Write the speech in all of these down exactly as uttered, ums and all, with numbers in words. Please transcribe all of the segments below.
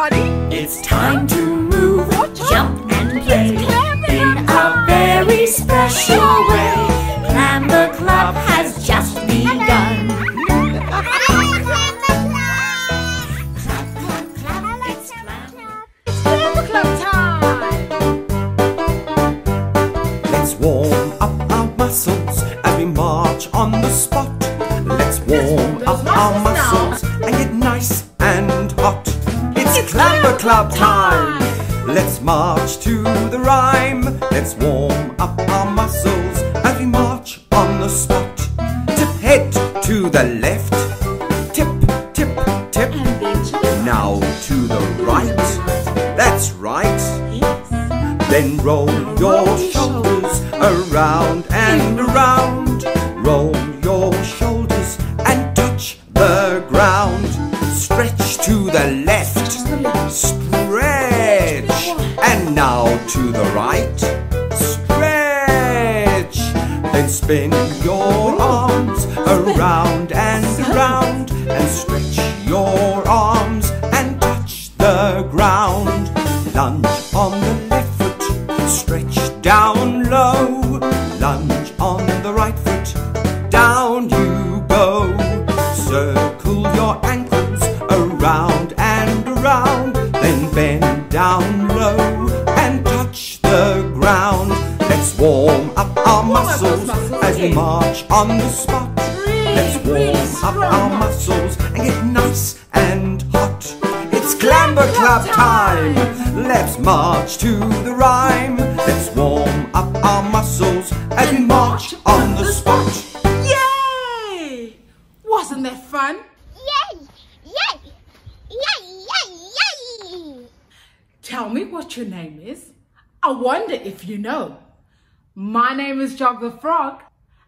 everybody. It's time to move, jump and play in a very special way. Clamber Club has just begun. Let's warm up our muscles as we march on the spot. Let's warm up our muscles and get nice and hot. It's Clamber Club time. Let's march to the rhyme. Let's warm up our muscles as we march on the spot. Tip head to the left. Tip, tip, tip. Now to the right. That's right. Then roll your shoulders around and around. Roll your shoulders and touch the ground. Stretch to the left. Stretch. And now to the right. Stretch. Then spin your arms around and around. And stretch your arms and touch the ground. Lunge on the left foot. Stretch down low. Lunge on the right foot. Down you go. Circle your ankles around and around. Then bend down low and touch the ground. Let's warm up our muscles as we march on the spot. Let's warm up our muscles and get nice and hot. It's Clamber Club time. Let's march to the rhyme. Let's warm up our muscles as we march on the spot. Yay! Wasn't that fun? Yay! Yay! Yay! Yay! Yay! Tell me what your name is. I wonder if you know. My name is Joggle Frog.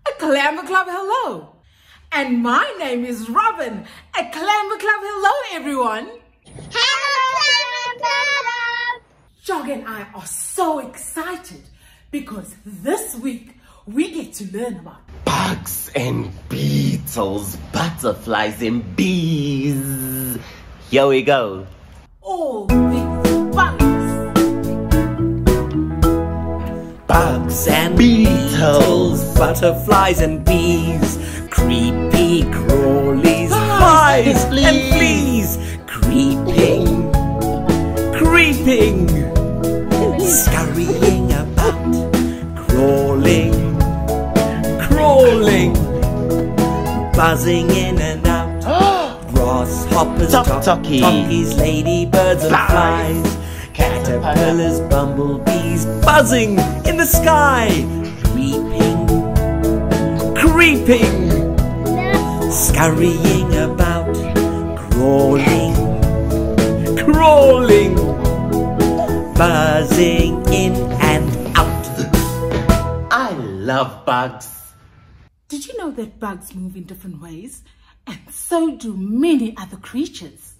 A Clamber Club hello. And my name is Robin. A Clamber Club hello everyone. Hello, Clamber Club! Jog and I are so excited because this week we get to learn about bugs and beetles, butterflies and bees. Here we go. All these bugs. Bugs and beetles, butterflies and bees. Creepy crawlies, flies and fleas. Creeping, creeping, scurrying about. Crawling, crawling, buzzing in and out. Grasshoppers, talkies, ladybirds and flies. Caterpillars, bumblebees, buzzing in the sky. Creeping, creeping, scurrying about. Crawling, crawling, buzzing in and out. I love bugs. Did you know that bugs move in different ways? And so do many other creatures.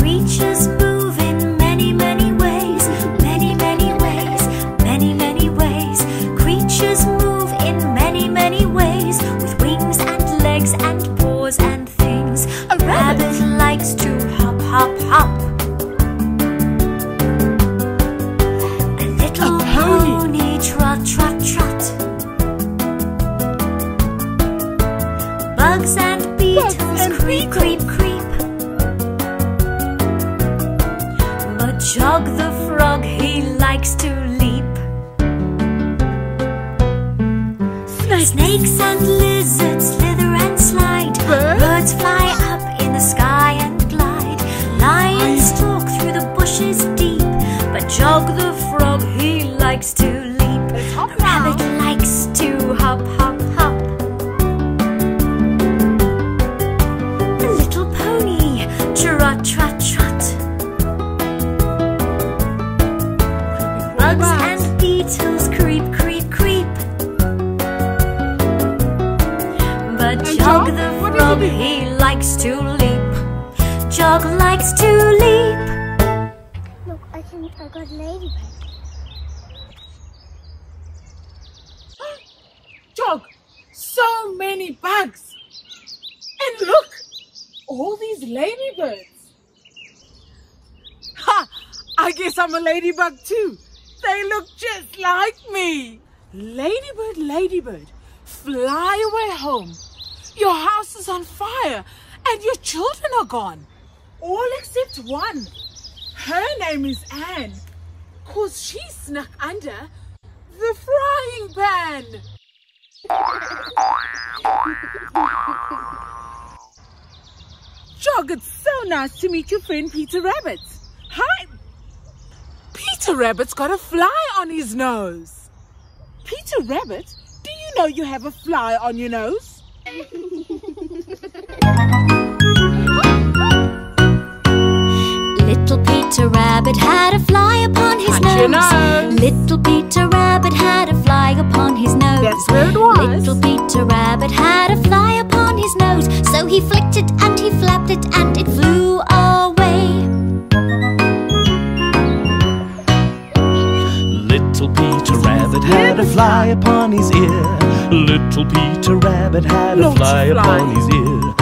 Creatures move in many, many ways. Many, many ways. Many, many ways. Creatures move. Many ways, with wings and legs and paws and things. A rabbit, rabbit likes to hop, hop, hop. A little a pony. pony trot, trot, trot. Bugs and beetles, Bugs and creep, beetles. creep, creep, creep. But Jog the Frog, he likes to leap. Snakes and lizards slither and slide. Birds, Birds fly up in the sky and glide. Lions stalk through the bushes deep. But Jog the Frog, he likes to leap. A rabbit likes to hop, hop, hop. A little pony, trot, trot, trot. Bugs and beetles creep, creep, creep. But Jog the Frog, he likes to leap. Jog likes to leap. Look, I think I got ladybug. Jog, so many bugs. And look, all these ladybirds? Ha! I guess I'm a ladybug too. They look just like me. Ladybird, ladybird, fly away home. Your house is on fire and your children are gone. All except one. Her name is Anne, cause she snuck under the frying pan. Jog, it's so nice to meet your friend Peter Rabbit. Hi. Peter Rabbit's got a fly on his nose. Peter Rabbit, do you know you have a fly on your nose? Little Peter Rabbit had a fly upon his nose. nose. Little Peter Rabbit had a fly upon his nose. That's where it was. Little Peter Rabbit had a fly upon his nose. So he flicked it and he flapped it and it flew away. Little Peter Rabbit had a fly upon his ear. Little Peter Rabbit had a fly upon his ear.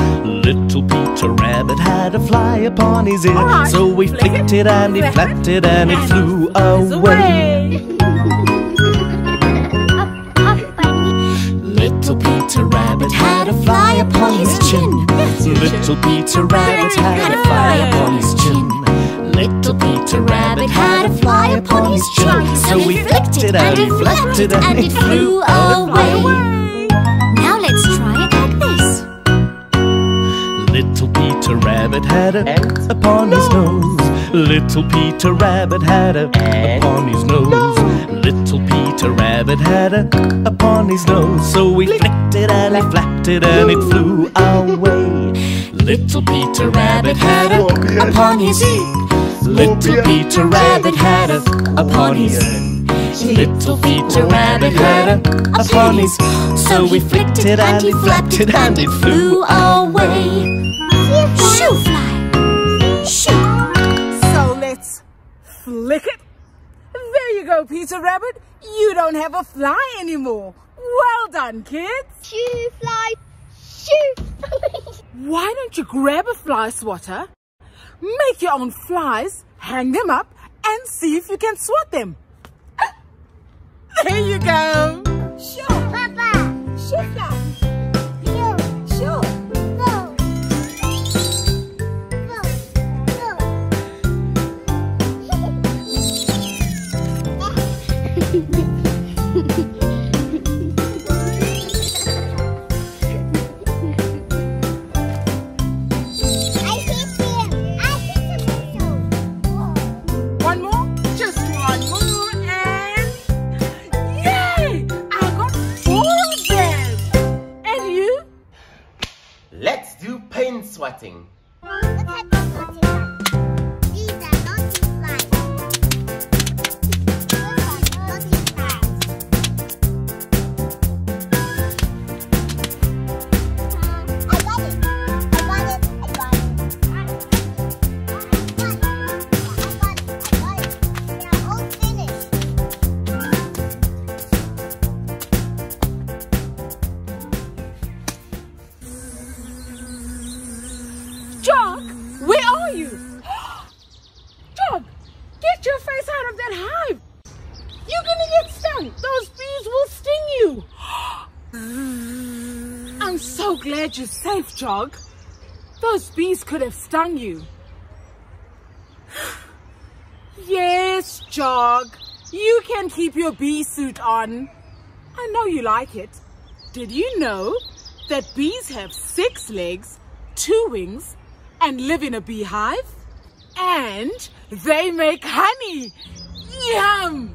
Little Peter Rabbit had a fly upon his ear. Right, so we flicked it, it and he flapped it and, and it flew away. Up, up, bunny. Little Peter Rabbit had a fly upon his chin. Little Peter Rabbit had a fly upon his chin. Little Peter Rabbit had a fly upon his chin. So we flicked it and he flapped it and it flew away. Now let's try it like this. Little Peter Rabbit had a X upon his nose. Little Peter Rabbit had a X upon his nose. Little Peter Rabbit had a X upon his nose. So we flicked it and we flapped it and it flew away. Little Peter Rabbit had a X upon his ear. Little Peter Rabbit had a X upon his ear. Little Peter Rabbit had a X upon his. So we flicked it and he flapped it and it flew away. Shoo fly, shoo. So let's flick it. There you go, Peter Rabbit. You don't have a fly anymore. Well done, kids. Shoo fly, shoo. Why don't you grab a fly swatter, make your own flies, hang them up and see if you can swat them. There you go. Shoo, Papa. Shoo, fly. Yo, shoo. Go. Go. Go. I hit him. I hit him. One more. Just one more. Swatting. What type of swatting are these? These are naughty flies. These are naughty flies. I got it. I got it. I got it. I got it. I got it. They are all finished. Jog, where are you? Jog, get your face out of that hive. You're gonna get stung. Those bees will sting you. I'm so glad you're safe, Jog. Those bees could have stung you. Yes, Jog, you can keep your bee suit on. I know you like it. Did you know that bees have six legs, two wings, and live in a beehive, and they make honey. Yum!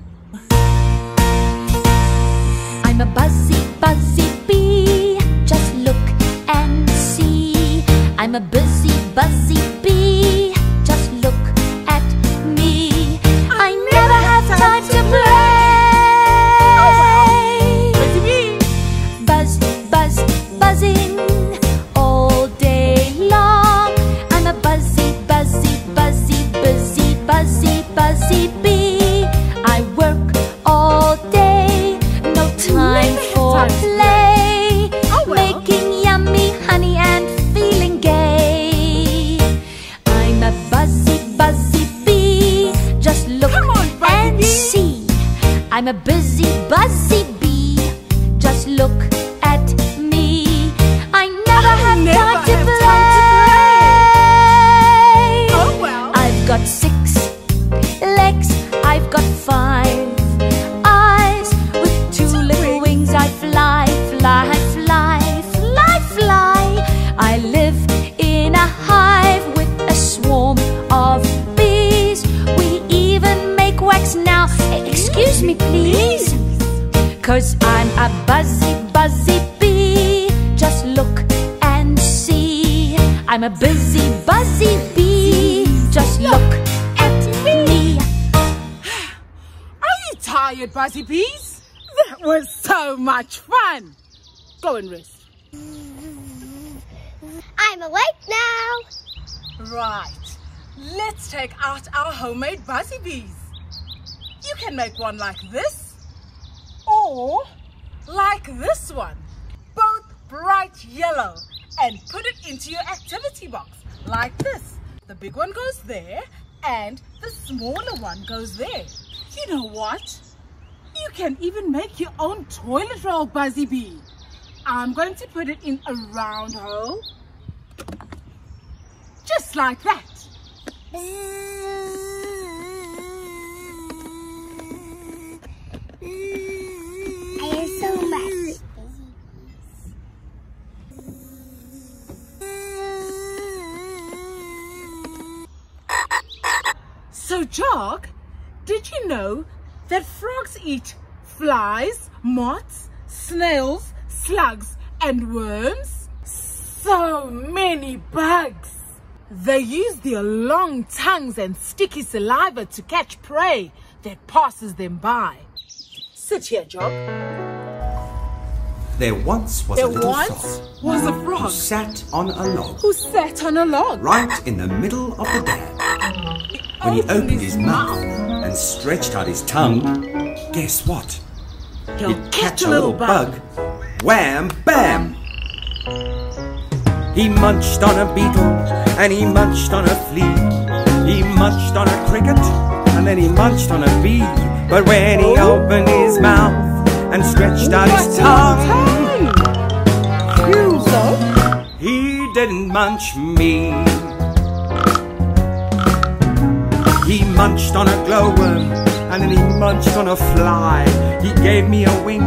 I'm a buzzy, buzzy bee. Just look and see. I'm a busy, buzzy bee. Just look at me. I, I never, never have time, time to play. Buzzy bee. Buzz, buzz, buzzing. Buzzy bee, I work all day, no time for play, making yummy honey and feeling gay. I'm a busy, buzzy bee. Just look at me. I never I have, never time, to have time to play. Oh well. I've got six legs. I've got five eyes. With two That's little great. wings, I fly, fly, fly, fly, fly. I live in a hive with a swarm of bees. We even make wax now. Excuse me, please. Cause I'm a buzzy, buzzy bee. Just look and see. I'm a busy, buzzy bee. Just look, look at me. Are you tired, buzzy bees? That was so much fun. Go and rest. I'm awake now. Right. Let's take out our homemade buzzy bees. You can make one like this, or like this one, both bright yellow, and put it into your activity box, like this. The big one goes there, and the smaller one goes there. You know what? You can even make your own toilet roll, buzzy bee. I'm going to put it in a round hole, just like that. So, Jog, did you know that frogs eat flies, moths, snails, slugs, and worms? So many bugs! They use their long tongues and sticky saliva to catch prey that passes them by. Sit here, Jog. There once was there a little once frog, was a frog who sat on a log. Who sat on a log? Right in the middle of the dam. When he opened his mouth and stretched out his tongue, guess what? He'll He'd catch a little bug. bug. Wham, bam! He munched on a beetle, and he munched on a flea. He munched on a cricket, and then he munched on a bee. But when he opened his mouth and stretched out his tongue, he didn't munch me. He munched on a glowworm, and then he munched on a fly. He gave me a wink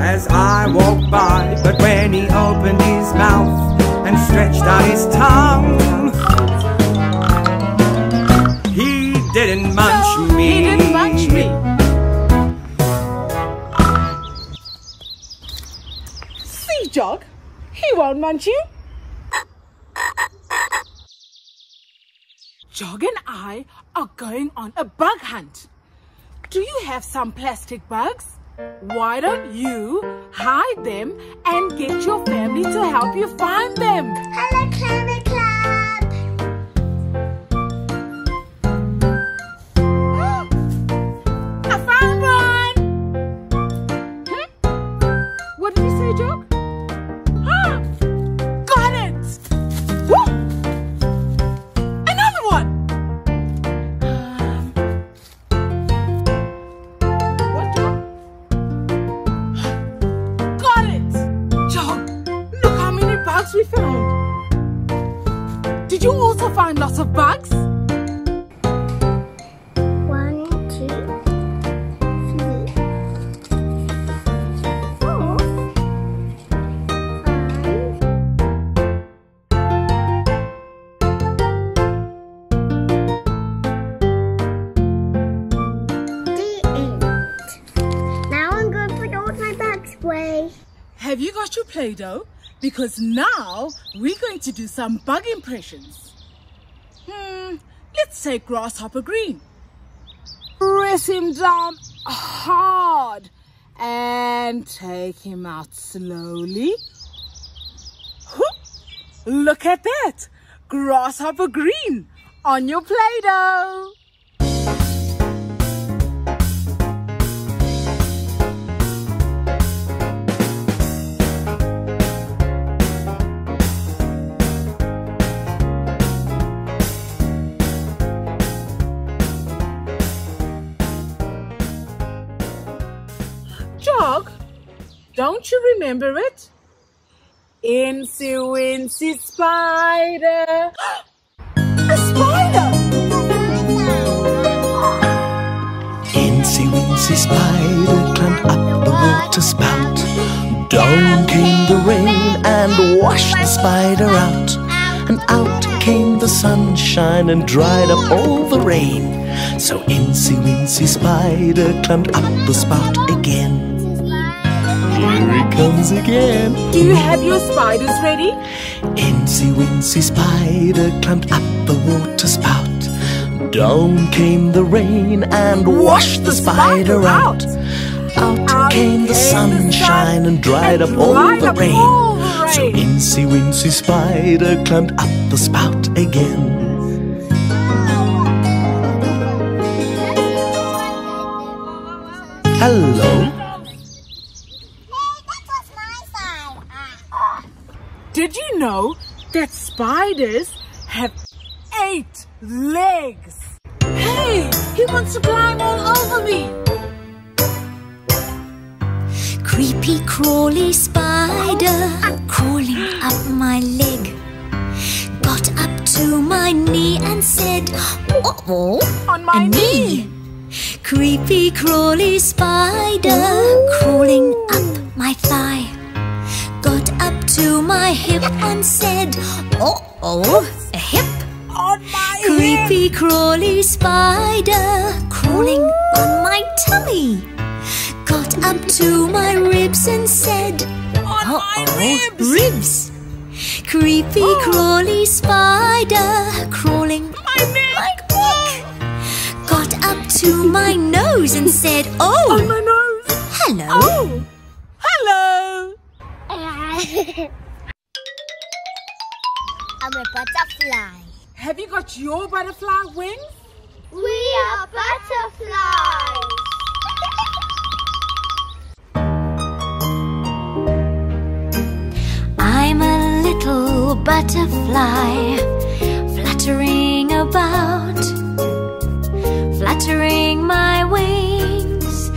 as I walked by. But when he opened his mouth and stretched out his tongue, he didn't munch no, me. He didn't munch me. See, Jog, he won't munch you. Jog and I are going on a bug hunt. Do you have some plastic bugs? Why don't you hide them and get your family to help you find them? Hello, Clamber Club! I found one! Hmm? What did you say, Jog? We found. Did you also find lots of bugs? One, two, three, four, five. The end. Now I'm going to put all my bugs away. Have you got your Play-Doh? Because now we're going to do some bug impressions. Hmm, let's take Grasshopper Green. Press him down hard and take him out slowly. Whoop. Look at that, Grasshopper Green on your Play-Doh. Don't you remember it? Incy Wincy Spider. A spider! Incy Wincy Spider climbed up the water spout. Down came the rain and washed the spider out. And out came the sunshine and dried up all the rain. So Incy Wincy Spider climbed up the spout again. Here he comes again. Do you have your spiders ready? Incy Wincy Spider climbed up the water spout. Down came the rain and washed the spider out. Out came the sunshine and dried up all the rain. So Incy Wincy Spider climbed up the spout again. Hello. Did you know that spiders have eight legs? Hey, he wants to climb all over me! Creepy crawly spider, crawling up my leg. Got up to my knee and said, uh-oh, on my knee. knee! Creepy crawly spider, crawling up my thigh. Got up to my hip and said, oh, oh, a hip. On my Creepy hip. crawly spider, crawling Ooh. on my tummy. Got up to my ribs and said, on oh, my oh, ribs. ribs. Creepy oh. crawly spider, crawling my neck. Oh. Got up to my nose and said, oh, on my nose. Hello. Oh. Hello. I'm a butterfly. Have you got your butterfly wings? We are butterflies. I'm a little butterfly, fluttering about, fluttering my wings,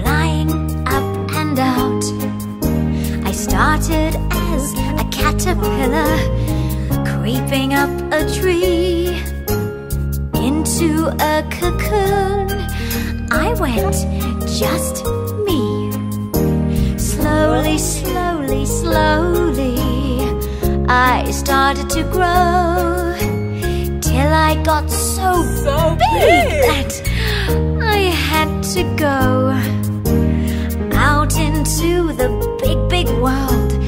flying up and out. Started as a caterpillar, creeping up a tree, into a cocoon I went, just me. Slowly, slowly, slowly, I started to grow, till I got so, so big, big that I had to go. Out into the big, big world,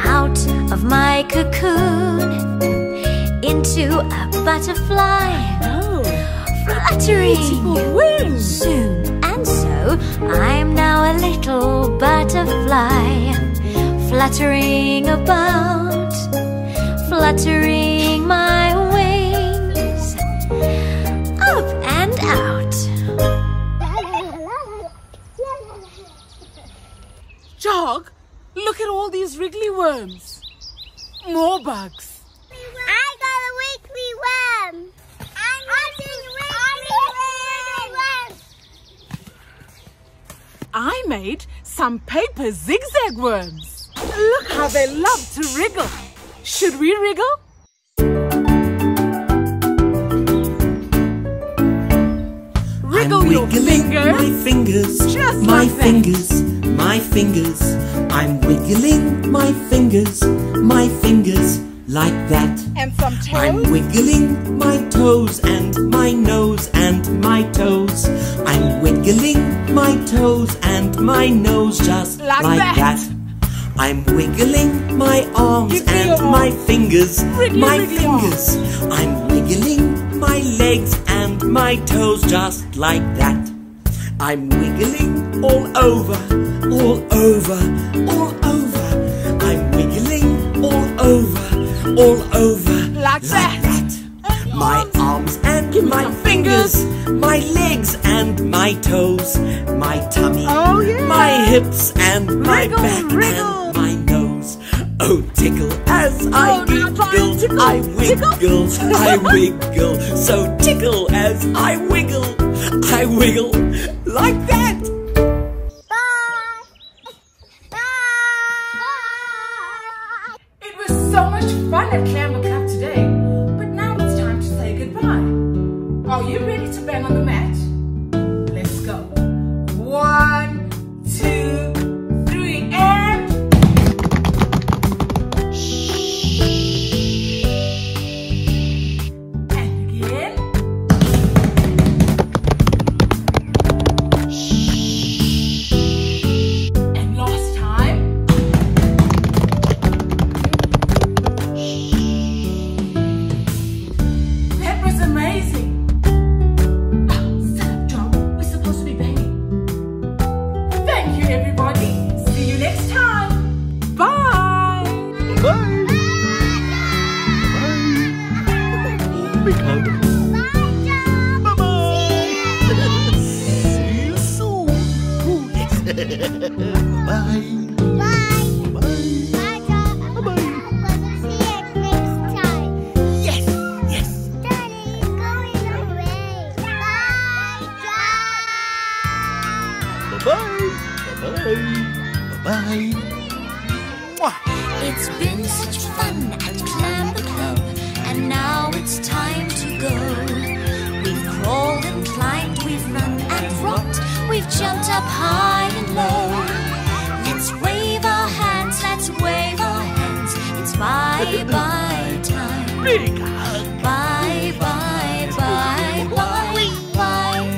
out of my cocoon, into a butterfly, oh, fluttering soon. And so I'm now a little butterfly, fluttering about, fluttering my wings, up and out. Jog, look at all these wriggly worms. More bugs. I got a wiggly worm. I'm eating wiggly worms. I made some paper zigzag worms. Look how they love to wriggle. Should we wriggle? Wriggle I'm your fingers. My fingers. Just my like fingers. That. My fingers, I'm wiggling my fingers, my fingers like that. And some toes. I'm wiggling my toes and my nose and my toes. I'm wiggling my toes and my nose just like, like that. that. I'm wiggling my arms and arms. my fingers, Wriggly, my wriggly fingers. Arms. I'm wiggling my legs and my toes just like that. I'm wiggling all over. All over, all over. I'm wiggling all over, all over. Like, like that. that. My arms and my, my fingers, fingers, my legs and my toes, my tummy, oh, yeah. my hips and wriggle, my back wriggle. and my nose. Oh, tickle as oh, I wiggle, tickle. I wiggle, tickle. I wiggle. So tickle as I wiggle, I wiggle like that. Bye. back at Clamber Club today, but now it's time to say goodbye. Are you ready to bang on the mat? Let's go. One, two, three, and... shh. And again. Shh. And last time. Shh. That was amazing. Bye. We've jumped up high and low. Let's wave our hands, let's wave our hands. It's bye-bye time. Big hug. Bye-bye, bye-bye,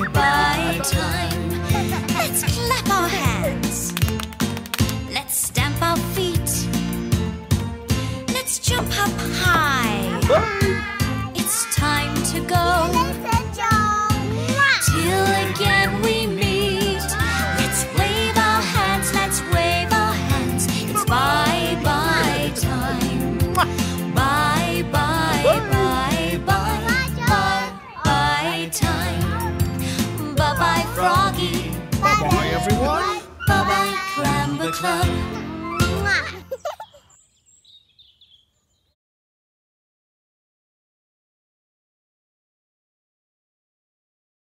bye-bye time. Let's clap our hands. Let's stamp our feet. Let's jump up high. It's time to go. Bye-bye, everyone. Bye-bye, Clamber Club.